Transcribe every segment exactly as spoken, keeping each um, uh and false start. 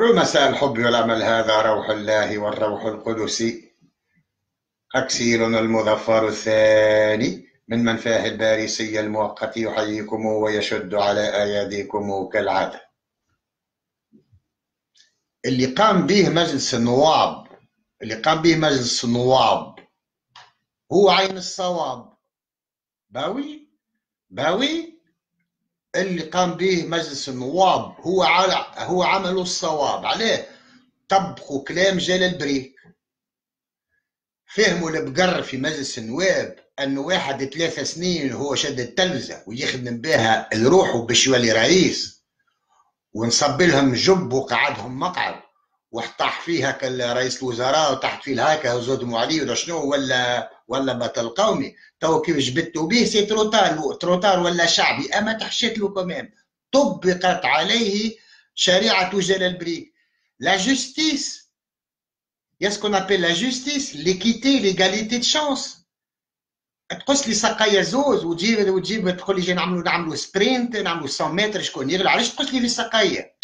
رمساء الحب والعمل هذا روح الله والروح القدسي أكسير المظفر الثاني من منفاه الباريسي المؤقت يحييكم ويشد على أياديكم كالعادة. اللي قام به مجلس النواب اللي قام به مجلس النواب هو عين الصواب. باوي باوي اللي قام به مجلس النواب هو هو عمله الصواب. عليه طبقوا كلام جلال بريك. فهموا البقر في مجلس النواب انه واحد ثلاثة سنين هو شد التلفزة ويخدم بها لروحه باش يولي رئيس، ونصب لهم جب وقعدهم مقعد وطاح فيها كالرئيس الوزراء وطاح فيه الهاكا وزودوا عليه ولا شنو ولا ولا بطل قومي. تو كيف جبتوا به سي تروتار تروتار ولا شعبي، اما تحشيت له كمان. طبقت عليه شريعة جلال بريك. لا جستيس يا سكون ابل لا جستيس ليكيتي ليغاليتي دو شانس. تقص لي ساقية زوز وتجيب وتجيب تقول لي جاي نعملوا نعملوا سبرينت نعملوا مية متر شكون يغلى، علاش تقص لي في الساقية؟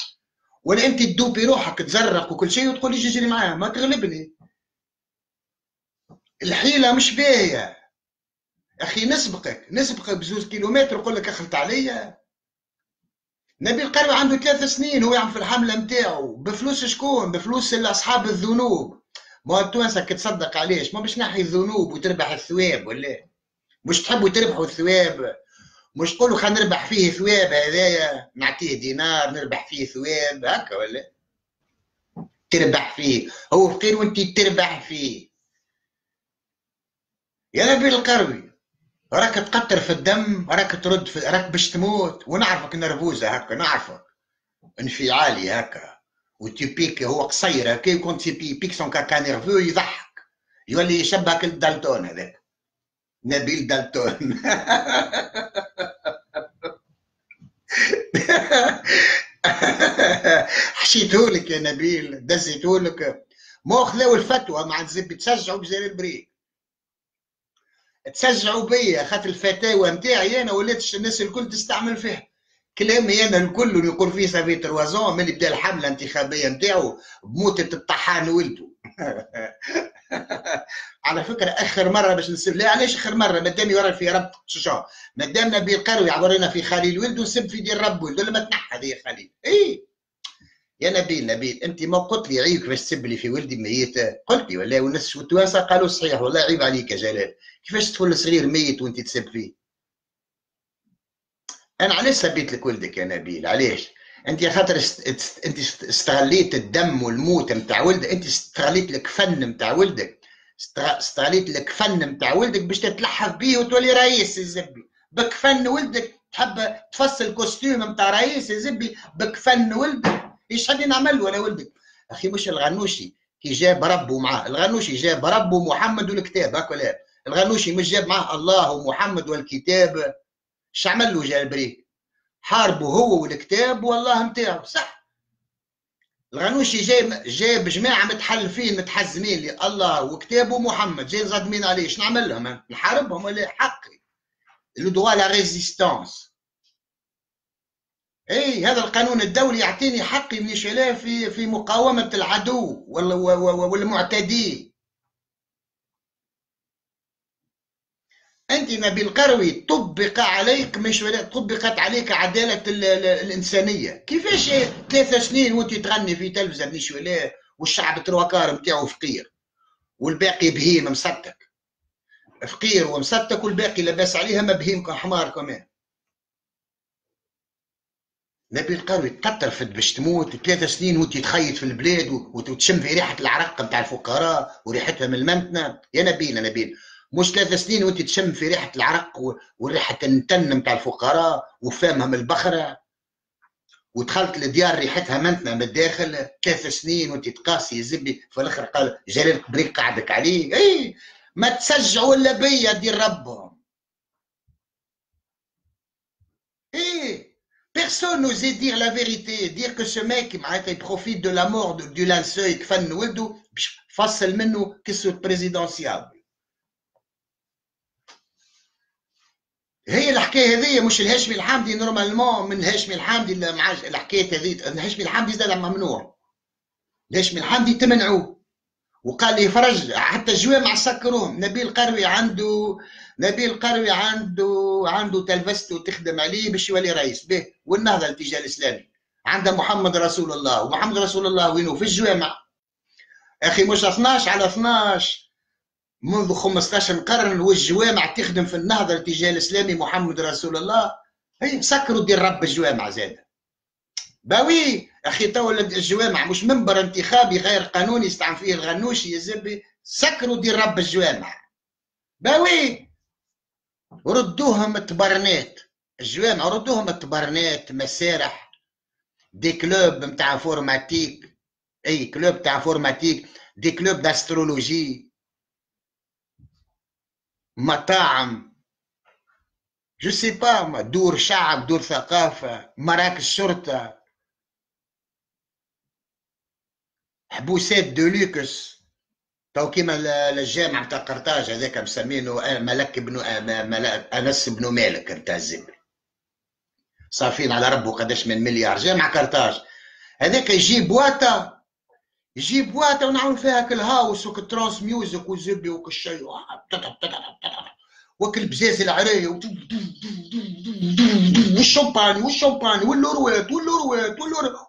ولا انت تدوبي روحك تزرق وكل شيء وتقول لي جيجري معاه ما تغلبني. الحيله مش باهيه اخي. نسبقك نسبقك بزوز كيلومتر نقول لك اخلط عليا. نبيل قروي عنده ثلاث سنين هو يعمل في الحمله نتاعو بفلوس شكون؟ بفلوس اصحاب الذنوب. ما التوانسه كتصدق علاش؟ ما باش نحي الذنوب وتربح الثواب ولا مش تحبوا تربحوا الثواب؟ مش تقولوا خلينا نربح فيه ثواب هذايا نعطيه دينار نربح فيه ثواب هكا ولا تربح فيه هو فقير وانت تربح فيه. يا نبيل القروي راك تقطر في الدم، راك ترد في... راك باش تموت ونعرفك نرفوزه هكا، نعرفك انفعالي هكا وتيبيك هو قصير هكا يكون تيبيك سون كاكا نيرفو يضحك يولي يشبهك لدالتون هذاك نبيل دالتون. حشيتهولك يا نبيل دزيتهولك. ما خلاو الفتوى مع الزب تشجعوا بجلال بريك تشجعوا بيا خاطر الفتاوى نتاعي انا ولات الناس الكل تستعمل فيها كلامي انا الكل اللي يقول فيه سافي تروازون ملي بدا الحمله الانتخابيه نتاعو بموتة الطحان ولده. على فكره اخر مره باش نسب، لا علاش اخر مره؟ مادام يورا في رب شجاع، مادام نبيل قروي عبرنا في خليل ولده نسب في دير رب ولده لما تنحى هذه خليل. اي يا نبيل نبيل انت ما قلت لي عيبك باش تسب لي في ولدي ميت؟ قلت لي ولا والناس والتوانسه قالوا صحيح والله عيب عليك يا جلال. كيفاش تقول صغير ميت وانت تسب فيه؟ انا علاش سبيت لك ولدك يا نبيل؟ علاش؟ انت يا خاطر است... انت استغليت الدم والموت نتاع ولدك، انت استغليت الكفن نتاع ولدك، استغليت الكفن نتاع ولدك باش تتلحف بيه وتولي رئيس الزبي. بكفن ولدك تحب تفصل كوستيم نتاع رئيس الزبي بكفن ولدك. ايش حد نعمل ولا ولدك؟ اخي مش الغنوشي كي جاب ربه معاه، الغنوشي جاب ربه محمد والكتاب هاك ولا؟ الغنوشي مش جاب معاه الله ومحمد والكتاب؟ اش عمل له جلال بريك؟ حاربه هو والكتاب والله نتاعو صح. الغنوشي جاي جاب جماعه متحلفين متحزمين لله وكتابه ومحمد، جاي زادمين عليه، اش نعمل لهم؟ نحاربهم ولا حقي؟ لو دوا لا ريزيستونس. اي هذا القانون الدولي يعطيني حقي من شلاه في في مقاومه العدو والمعتدي. انت نبيل قروي طبق عليك مش طبقت عليك عداله الانسانيه. كيفاش ثلاثة سنين وانت تغني في تلفزه مش ولا والشعب تروكار نتاعو فقير والباقي بهيم مصدق، فقير ومصدق والباقي لاباس عليها مبهيم حمار كمان. نبيل قروي تقطر في باش تموت ثلاثة سنين وانت تخيط في البلاد وتشم في ريحه العرق نتاع الفقراء وريحتها من المنتنه. يا نبيل يا نبيل مش ثلاثة سنين وانت تشم في ريحه العرق وريحه النتن نتاع الفقراء وفامهم البخره ودخلت لديار ريحتها منتنه من الداخل. ثلاثة سنين وانت تقاسي زبي في الاخر قال جلال بريك قعدك عليه. اي ما تسجعوا الا بيا دير ربهم. اي personne n'osait dire la vérité, dire que ce mec il profite de la mort du linceul كفن ولده باش فصل منه كسوة بريزيدونسيابل. هي الحكايه هذه مش الهاشمي الحمدي نورمالمون. من الهاشمي الحمدي مع الحكايه هذه الهاشمي الحمدي زاد ممنوع ليش من حمدي تمنعوه وقال لي فرج حتى الجوامع سكروهم. نبيل قروي عنده نبيل قروي عنده عنده تلفزته تخدم عليه باش يولي رئيس به والنهضه الاتجاه الاسلامي عندها محمد رسول الله، ومحمد رسول الله وينه؟ في الجوامع. اخي مش اثناش على اثناش منذ خمسطاش قرن والجوامع تخدم في النهضه الاتجاه الاسلامي محمد رسول الله. هي سكروا دير رب الجوامع زاد. باوي اخي تو الجوامع مش منبر انتخابي غير قانوني يستعمل فيه الغنوشي يا زبي. سكروا دير رب الجوامع. باوي ردوهم التبرنات، الجوامع ردوهم التبرنات، مسارح، دي كلوب نتاع فورماتيك، اي كلوب تاع فورماتيك، دي كلوب داسترولوجي، مطاعم، جو سي با، دور شعب، دور ثقافه، مراكز شرطه، حبوسات دو لوكس. تو كيما الجامع تاع قرطاج هذاك مسمينه ملك بن انس بن مالك نتاع الزبل، صافين على ربه قداش من مليار جامع قرطاج. هذاك يجي بواطه يجي بواطه ونعمل فيها كالهاوس وكالترانس ميوزك والزبي وكالشي وكالبزاز العرايه والشمباني والشمباني واللوروات واللوروات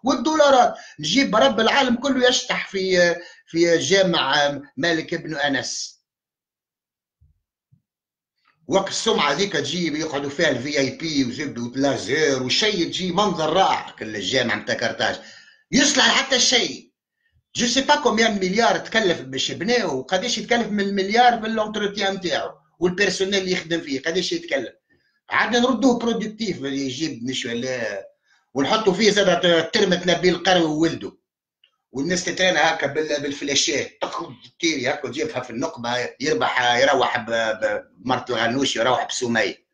والدولارات. نجيب رب العالم كله يشطح في في جامع مالك بن انس. وقت السمعه ذيك تجي يقعدوا فيها الفي اي بي وزبدوا لازير وشي، تجي منظر رائع الجامع نتاع كرتاج، يصلح حتى شيء. جو سي با كوميان مليار تكلف باش بناوه، وقداش يتكلف من المليار في الانتروتيان نتاعو والبيرسونيل اللي يخدم فيه قداش يتكلف. عندنا نردوه برودكتيف يجيب مش ولا ونحطوا فيه زاد ترمت نبيل قروي وولده والناس تترينا هكا بالفلاشات تاخذ تيري هكا وتجيبها في النقبه يربح يروح بمرت الغنوشي يروح بسميه.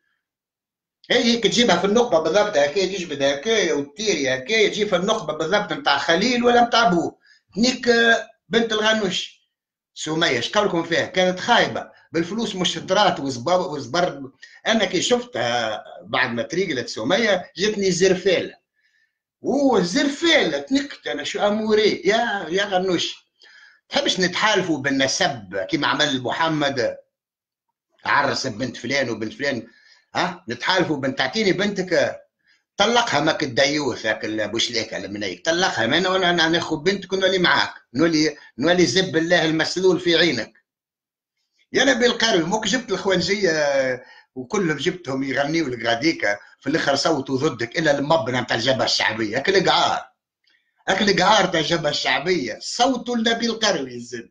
هي هيك تجيبها في النقبه بالضبط هكا تجبد هكا وتيري هكا تجي في النقبه بالضبط نتاع خليل ولا نتاع بو تنيك بنت الغنوشي سميه. شكولكم فيها كانت خايبه بالفلوس مش هدرات وزبر. انا كي شفتها بعد ما تريقلت سميه جاتني زرفاله والزرفاله تنكت انا شو اموري يا يا غنوش. تحبش نتحالفوا بالنسب كيما عمل محمد عرس بنت فلان وبنت فلان. ها نتحالفوا بنت تعطيني بنتك طلقها ماك الديوث هاك البوشلاكه المنيك طلقها ما انا ناخذ بنتك ونولي معاك نولي نولي زب الله المسلول في عينك. يا نبيل قروي موك جبت الخوانجيه وكلهم جبتهم يغنيوا لك غاديكا في الاخر صوتوا ضدك الا المبنى نتاع الجبهه الشعبيه. هاك القعار هاك القعار تاع الجبهه الشعبيه صوتوا لنبيل قروي الزب.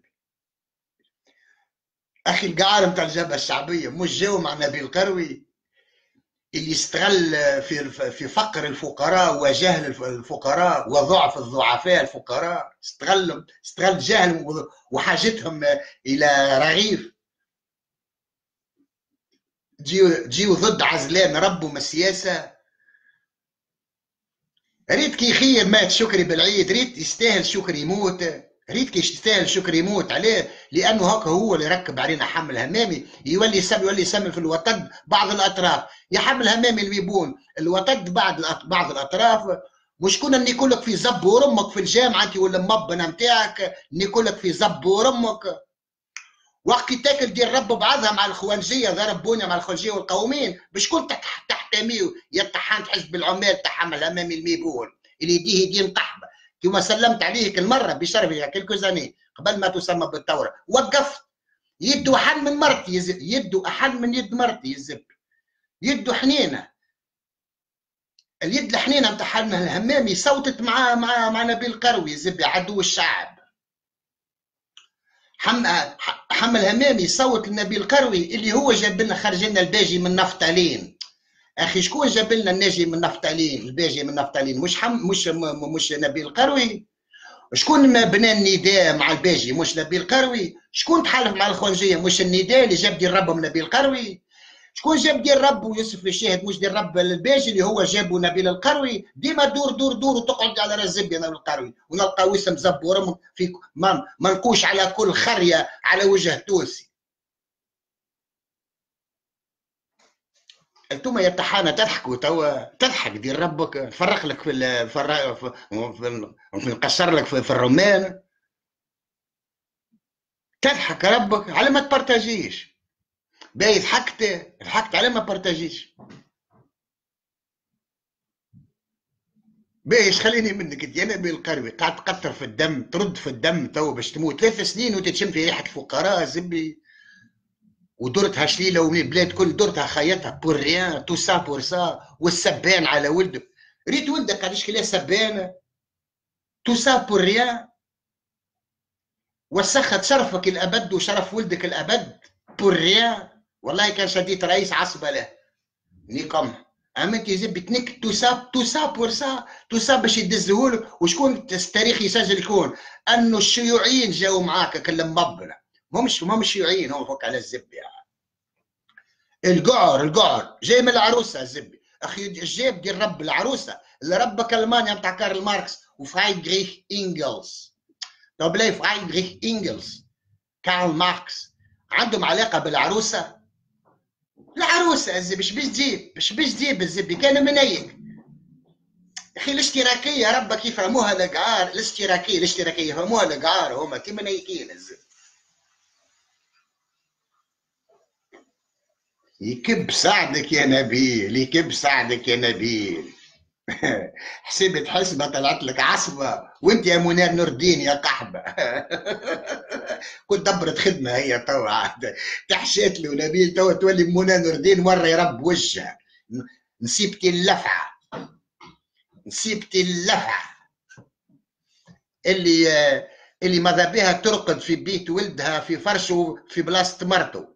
اخي القعار نتاع الجبهه الشعبيه مش جاو مع نبيل قروي اللي استغل في في فقر الفقراء وجهل الفقراء وضعف الضعفاء الفقراء. استغل استغل جهل وحاجتهم الى رغيف. جيو جيو ضد عزلان ربهم السياسه. ريت كي خير مات شكري بالعيد، ريت يستاهل شكري يموت، ريت كي يستاهل شكري يموت. عليه لانه هكا هو اللي ركب علينا حمل همامي يولي سم يولي يسمي في الوطن بعض الاطراف يا حمل همامي الويبون الوطن بعض بعض الاطراف. وشكون اللي يقول لك في زب ورمك في الجامعه ولا المبنى نتاعك اللي يقول لك في زب ورمك. وقت كي تاكل دير رب بعضها مع الخوانجيه ضربونا مع الخوانجيه والقومين بشكون تحتميو يا طحان حزب العمال تحمل الامامي الميبول اللي يديه يدين طحبه كيما سلمت عليه كل مره بشرفي كيلكو زاني قبل ما تسمى بالثوره. وقفت يدو احن من مرتي يدو احن من يد مرتي يزب يدو حنينه اليد الحنينه نتاع حنان الهمامي صوتت مع مع مع نبيل قروي يزب عدو الشعب. حمل همامي صوت لنبيل قروي اللي هو جاب لنا خرج لنا الباجي من نفطلين. اخي شكون جاب لنا الناجي من نفطلين الباجي من نفطلين؟ مش حم مش مش نبيل قروي. شكون ما بنى النداء مع الباجي؟ مش نبيل قروي. شكون تحالف مع الخوانجيه؟ مش النداء اللي جاب دير ربهم نبيل قروي. شكون جاب دير رب ويوسف الشاهد مش دير رب الباجي اللي هو جابو نبيل القروي. ديما دور دور دور وتقعد على رزب يا نبيل القروي ونلقاو اسم زب ورم في ما منقوش على كل خريه على وجه تونسي. انتوما يا طحانه تضحكوا توا تضحك دير ربك نفرق لك في نقشر لك في الرومان. تضحك ربك على ما تبارتاجيش. باهي ضحكت ضحكت على ما بارتاجيش. باهي خليني منك انت يا نبيل القروي، قاعد تقطر في الدم، ترد في الدم تو باش تموت، ثلاث سنين وتتشم في ريحه الفقراء زبي، ودرتها شليله ومن البلاد كل درتها خيطها بور ريان، تو سا بور سا، والسبان على ولده، ريت ولدك علاش كلاه سبانه؟ تو سا بور ريان، وسخت شرفك الابد وشرف ولدك الابد بور ريان، والله كان شديت رئيس عصبه له، نيقمها. اما انت زبي تنك تو سا تو سا بور سا، تو سا باش يدزهولك، وشكون التاريخ يسجل شكون؟ انه الشيوعيين جاوا معاك كالمبره. مش مش شيوعيين هو فك على الزبي يعني. القعر القعر جاي من العروسه الزبي، اخي الجيب ديال رب العروسه اللي ربك المانيا نتاع كارل ماركس وفرايدريخ انجلز. طب ليه فرايدريخ انجلز كارل ماركس عندهم علاقه بالعروسه؟ العروسه الزبي اش باش تجيب؟ اش باش تجيب الزبي؟ كان منيك اخي الاشتراكيه ربك يفهموها القعار، الاشتراكيه الاشتراكيه يفهموها القعار، هما كي منيكين الزبي. يكب سعدك يا نبيل، يكب سعدك يا نبيل. حسبت حسبه طلعت لك عصبه، وانت يا منار نور الدين يا قحبه. كنت دبرت خدمه هي توا عاد تحشيت له نبيل، توا تولي منار نور الدين مره يرب وجهها. نسيبتي اللفعه، نسيبتي اللفعه اللي اللي ماذا بها ترقد في بيت ولدها في فرشه في بلاصه مرته.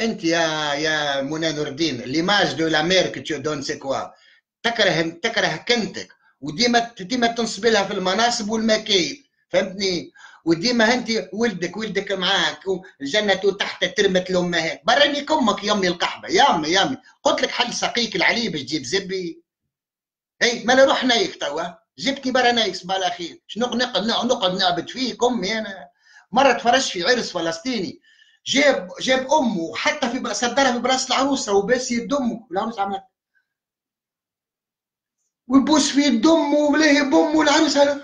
انت يا يا منى نور الدين ليماج دو لا مير كو تو دون سي كوا، تكره تكره كنتك وديما ديما تنصب لها في المناصب والمكايد، فهمتني؟ وديما انت ولدك ولدك معاك والجنه تحت ترمه الامهات. براني كمك يا امي القحبه، يا امي يا امي قلت لك حل سقيك العلي باش تجيب زبي. اي مالا روح نايك توا، جبتني برا نايك صباح الخير، شنو نقعد نقعد نعبد فيك امي انا. مره تفرجت في عرس فلسطيني جاب جاب امه وحتى في براس الدار في براس العروسه وباس يد امه، العروسه عملت ويبوس في يد امه وبلهي بامه العروسه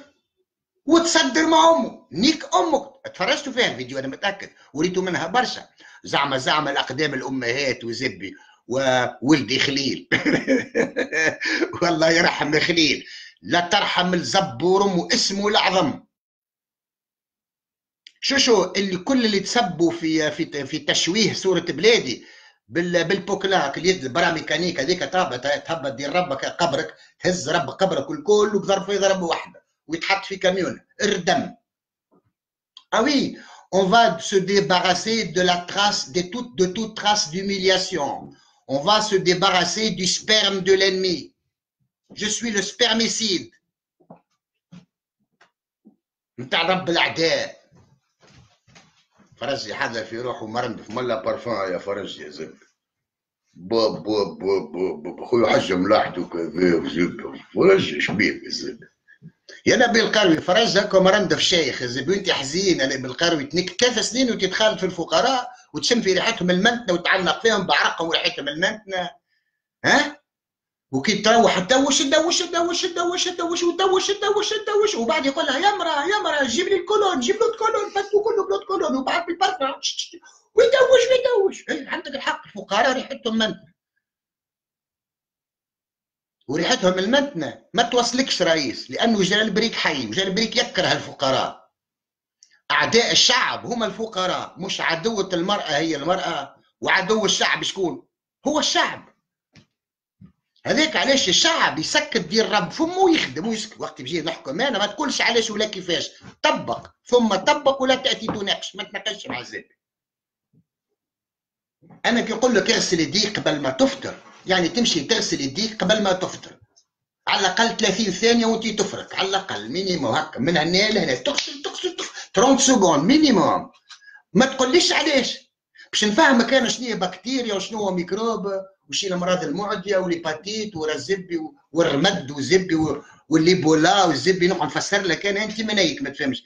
وتصدر مع امه. نيك امك تفرجتوا فيها الفيديو انا متاكد، وريتوا منها برشا، زعما زعما الاقدام الامهات وزبي وولدي خليل. والله يرحم خليل، لا ترحم الزبور واسمه الاعظم. شو شو اللي كل اللي تسبوا في في في تشويه صورة بلادي بالبوكلاك اليد البراميكانيك هذيك، تهبط دير ربك قبرك، تهز رب قبرك الكل وبظرف ضربه واحده ويتحط في كاميون الدم. اه وي on va se débarrasser de la trace de toute de toute trace d'humiliation. On va se débarrasser du sperme de l'ennemi. Je suis le spermicide نتاع رب الاعداء. فرجي حدا في روحه مرند في ملا بارفان يا فرجي يا زب. باب باب باب باب خويا حج ملاحته كذا زب، فرجي شبيب يا زب. يا نبيل القروي فرج هكا مرند في شيخ يا زب، وانت حزين يا نبيل القروي تنك ثلاث سنين وتتخالط في الفقراء وتشم في ريحتهم المنتنه وتعلق فيهم بعرقهم وريحتهم المنتنه. ها؟ وكي تروح تدوش تدوش تدوش تدوش تدوش وتدوش تدوش تدوش وبعد يقول لها يا مرا يا مرا جيب لي الكولون جيب له الكولون بس كله بلوت كولون وبعد بالبركه ويدوش ويدوش. عندك الحق، الفقراء ريحتهم منتنه وريحتهم المنتنه ما توصلكش رئيس، لانه جلال بريك حي وجلال بريك يكره الفقراء. اعداء الشعب هم الفقراء، مش عدوة المرأة هي المرأة، وعدو الشعب شكون؟ هو الشعب. هذاك علاش الشعب يسكت دير رب فمه ويخدم ويسكت. وقت بجي نحكم انا ما تقولش علاش ولا كيفاش، طبق ثم طبق ولا تاتي تناقش، ما تناقش مع الزاد. انا كي نقول لك اغسل يديك قبل ما تفطر، يعني تمشي تغسل يديك قبل ما تفطر على الاقل ثلاثين ثانيه وانت تفرك، على الاقل مينيموم هكا من هنا لهنا تغسل تغسل ثلاثين سكوند مينيموم. ما تقوليش علاش، باش نفهمك انا شنو هي بكتيريا وشنو هو ميكروب وشي الامراض المعديه والهيباتيت والزبي والرمد وزبي والليبولا والزبي، نقعد نفسر لك انا. انت منيك ما تفهمش،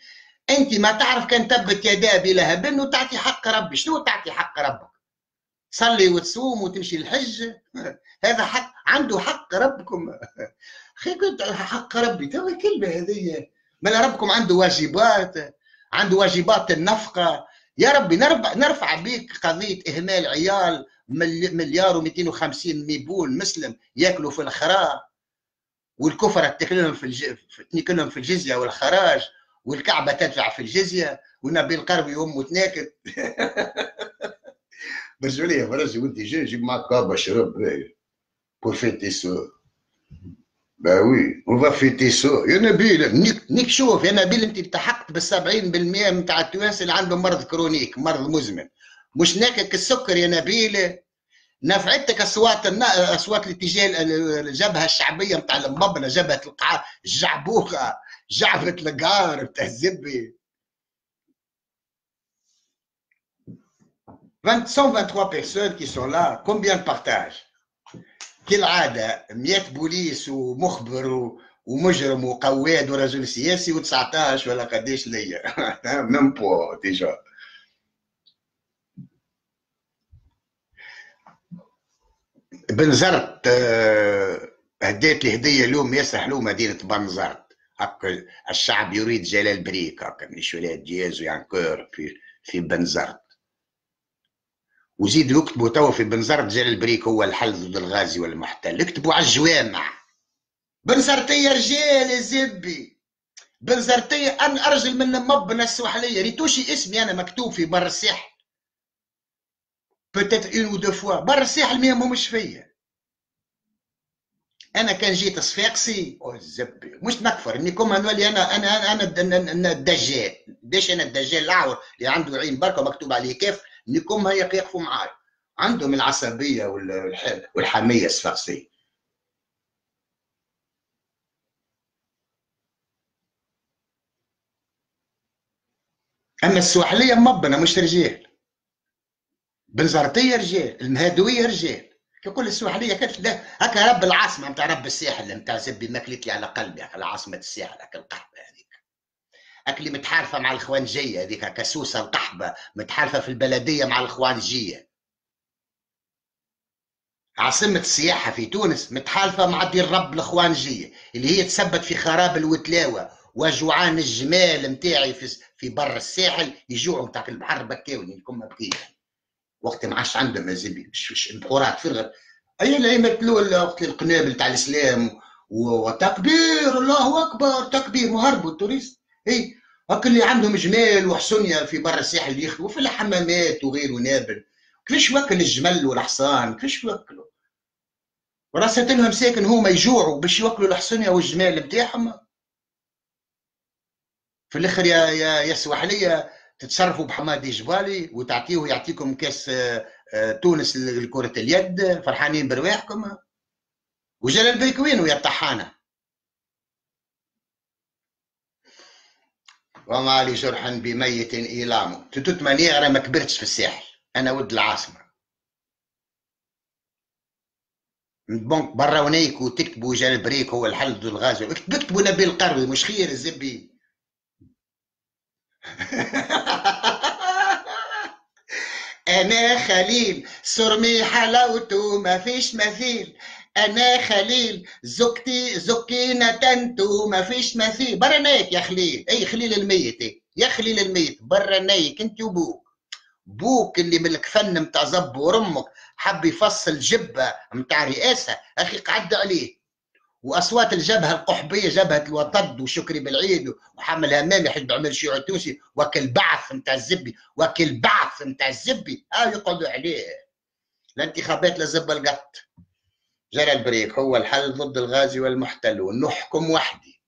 انت ما تعرف كان تبت يداه بلا هبن وتعطي حق ربي. شنو تعطي حق ربك؟ تصلي وتصوم وتمشي الحج، هذا حق عنده حق ربكم. اخي قلت حق ربي توا كلمه هذه، مالا ربكم عنده واجبات، عنده واجبات النفقه يا ربي نرفع, نرفع بيك قضية إهمال عيال مليار و مئتين وخمسين ميبون مسلم ياكلوا في الخرا، والكفرة تاكلهم في الج... تاكلهم في الجزية والخراج، والكعبة تدفع في الجزية، ونبيل قربي وامه تناكل. برجعوا لي يا فرجي ولدي جاي جيب معاك كعبة شرب بور فيتي سو. با وي اون فا فيتي سو يا نبيل. نيك شوف يا نبيل انت التحقت بال سبعين بالمئة نتاع التوانسة اللي عندهم مرض كرونيك، مرض مزمن، مش ناكلك السكر يا نبيل. نفعتك اصوات اصوات الاتجاه الجبهه الشعبيه نتاع المبله، جبهه القاع، الجعبوخه، جعفه القار نتاع الزبي. مئتين وثلاثة وعشرين personnes qui sont là, combien de partage كالعاده؟ مئة بوليس ومخبر ومجرم وقواد ورجل سياسي و19 ولا قداش ليا ميم بو ديجا. بنزرت هديت لي هديه اليوم ياسر حلو، مدينه بنزرت هكا الشعب يريد جلال بريك هكا من شويه دياز ويانكور في في بنزرت، وزيدوا يكتبوا توا في بنزرت جلال بريك هو الحل ضد الغازي والمحتل، اكتبوا على الجوامع بنزرتيه رجال الزبي بنزرتيه. انا ارجل من المبنى السوحليه، ريتوشي اسمي انا مكتوب في بر الساحل peut-être une ou deux fois. برا الساحل مية مهمش فيا. أنا كان جيت صفاقسي أو الزبي مش نكفر إنكم هنولي أنا أنا أنا أنا الدجال، ديش أنا الدجال الأعور اللي عنده عين بركة مكتوب عليه كيف، إنكم هيك يقفوا معايا. عندهم العصبية والحمية الصفاقسية. أما السواحلية مبنى مش رجال. بنزرتيه رجال، المهادويه رجال، ككل السواحليه كانت هكا رب العاصمه نتاع رب الساحل نتاع زبي ماكلتلي على قلبي، على عاصمه الساحل هكا القحبه هذيك، اكلي متحالفه مع الخوانجيه هذيك هكا سوسه القحبه متحالفه في البلديه مع الخوانجيه. عاصمه السياحه في تونس متحالفه مع دير رب الخوانجيه اللي هي تسبت في خراب الوتلاوه وجوعان الجمال نتاعي في في بر الساحل يجوعوا نتاع البحر بكاوني لكم بكيت. وقت ما عادش عندهم الزبي بحورات فرغ اي اللي يمثلوا وقت القنابل تاع الاسلام وتكبير الله اكبر تكبير وهربوا التوريست. اي هاك اللي عندهم جمال وحسنيه في بر الساحل يخلوا في الحمامات وغير ونابل، كيفاش واكل الجمل والحصان كيفاش واكلوا؟ وراسلتلهم ساكن هما يجوعوا باش يوكلوا الحسنيه والجمال نتاعهم. في الاخر يا يا يا سواحليه تتصرفوا بحمادي جبالي وتعطيه يعطيكم كاس تونس لكرة اليد فرحانين برواحكم. وجلال بريك وينو يا الطحانة؟ وما لي جرح بميت إيلامو. ثمانية أنا ما كبرتش في الساحل، أنا ولد العاصمة. بونك برونيك وتكتبوا جلال بريك هو الحل ضد الغاز، اكتبوا نبيل قروي مش خير الزبي. أنا خليل سرمي حلاوته ما فيش مثيل، أنا خليل زوجتي زكينة تنتو ما فيش مثيل. برنايك يا خليل، أي خليل الميت يا خليل الميت برنايك أنت وبوك، بوك اللي من الكفن متاع زب ورمك حب يفصل جبة متاع رئاسة أخي قعد عليه. واصوات الجبهه القحبيه، جبهه الوطد وشكري بالعيد وحمل همامي حيت بعمل شيوعي التونسي وكل بعث نتاع الزبي وكل بعث نتاع الزبي اه يقعدوا عليه. الانتخابات لزب القط. جلال بريك هو الحل ضد الغازي والمحتل، ونحكم وحدي،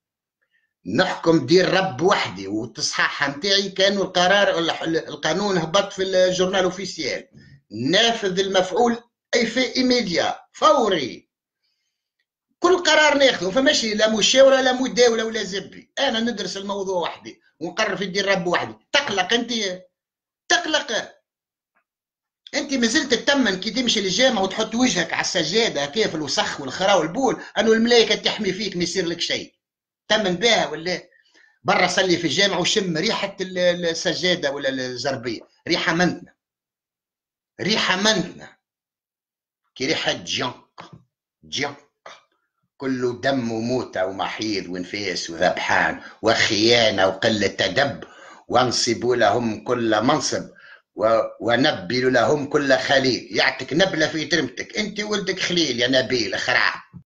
نحكم دير رب وحدي. والتصحاح نتاعي كانوا القرار القانون هبط في الجورنال اوفيسيال، نافذ المفعول اي في ايميديا فوري. كل قرار ناخذه فماشي لا مشاوره لا مداوله ولا زبي، انا ندرس الموضوع وحدي ونقرر في دير رب وحدي. تقلق انت تقلق انت مازلت تتمن كي تمشي للجامعه وتحط وجهك على السجاده هكا في الوسخ والخرا والبول انه الملائكه تحمي فيك ما يصير لك شيء. تمن بها ولا برا صلي في الجامعه وشم ريحه السجاده ولا الزربيه، ريحه منتنه ريحه منتنه كي ريحه جنق جنق كله دم وموتة ومحيض ونفاس وذبحان وخيانة وقلة أدب، وانصبوا لهم كل منصب ونبل لهم كل خليل. يعطيك نبله في ترمتك، انت ولدك خليل يا نبيل خرع.